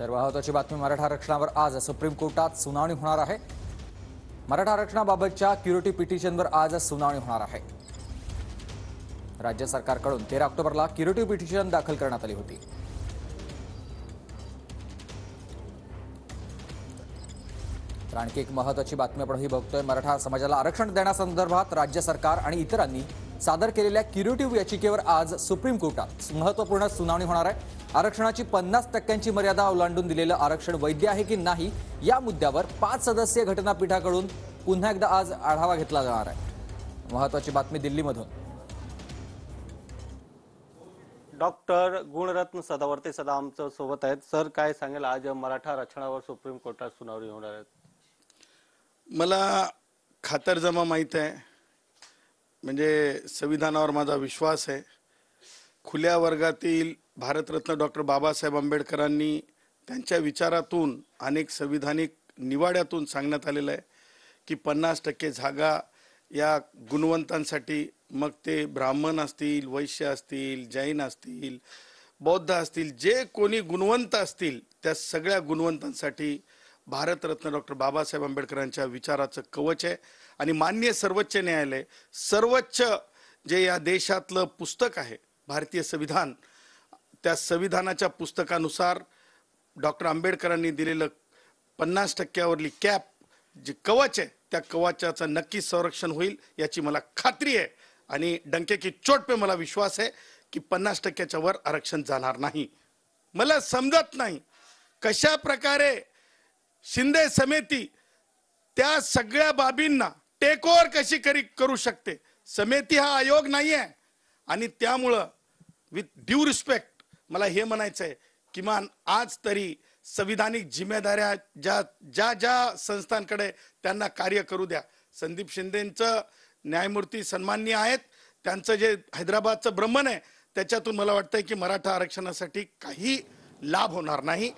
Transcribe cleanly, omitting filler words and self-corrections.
तर महत्त्वाची बातमी मराठा आरक्षणावर आज सुप्रीम कोर्टात सुनावणी होणार आहे। मराठा आरक्षणाबाबतच्या क्युरेटिव्ह पिटिशनवर आज सुनावणी होणार आहे। राज्य सरकारकडून 13 ऑक्टोबरला क्युरेटिव्ह पिटिशन दाखल करण्यात आली होती। तर आणखी एक महत्त्वाची बातमी आपण ही बघतोय। मराठा समाजाला आरक्षण देण्यासंदर्भात राज्य सरकार आणि इतरांनी सादर केलेल्या क्युरेटिव्ह याचिकेवर आज सुप्रीम कोर्टात महत्त्वपूर्ण सुनावणी होणार आहे। आरक्षणाची 50% मर्यादा ओलांडून दिलेलं आरक्षण वैध आहे की नाही या मुद्द्यावर 5 सदस्यीय घटनापीठाकडून पुन्हा एकदा आज आढावा घेतला जाणार आहे। महत्त्वाची बातमी दिल्लीमधून। डॉक्टर गुणरत्न सदावर्ते सदा आमच्या सोबत आहेत। सर, काय सांगेल आज मराठा आरक्षणावर सुप्रीम कोर्टात सुनावणी होणार आहे? मला खातरजमा माहित आहे, म्हणजे संविधानावर माझा विश्वास आहे। खुल्या वर्गातील भारतरत्न डॉक्टर बाबा साहब आंबेडकरांनी त्यांच्या विचारातून अनेक संविधानिक निवाड्यातून सांगण्यात आलेलं आहे की 50% जागा या गुणवंतांसाठी, मग ते ब्राह्मण असतील, वैश्य असतील, जैन असतील, बौद्ध असतील, जे कोणी गुणवंत असतील त्या सगळ्या गुणवंतांसाठी भारतरत्न डॉक्टर बाबासाहेब आंबेडकरांच्या विचाराचं कवच आहे। आणि माननीय सर्वोच्च न्यायालय, सर्वोच्च जे या देशातलं पुस्तक आहे भारतीय संविधान, त्या संविधानाच्या पुस्तकानुसार डॉक्टर आंबेडकरांनी दिलेलं 50%वरली कॅप जे कवच आहे त्या कवचाचं नक्की संरक्षण होईल याची मला खात्री आहे। आणि डंके की चोट पे मला विश्वास आहे की 50%च्या वर आरक्षण जाणार नाही। मला समजत नाही कशा प्रकारे शिंदे समिती त्या सगळ्या बाबींना टेकओव्हर कशी करू शकते। समिती हा आयोग नाही आहे आणि त्यामुळं विथ ड्यू रिस्पेक्ट मला हे म्हणायचं आहे, किमान आज तरी संविधानिक जिम्मेदाऱ्या ज्या ज्या ज्या संस्थांकडे त्यांना कार्य करू द्या। संदीप शिंदेंचं न्यायमूर्ती सन्माननीय आहेत, त्यांचं जे हैदराबादचं ब्रह्मण आहे त्याच्यातून मला वाटतंय की मराठा आरक्षणासाठी काही लाभ होणार नाही।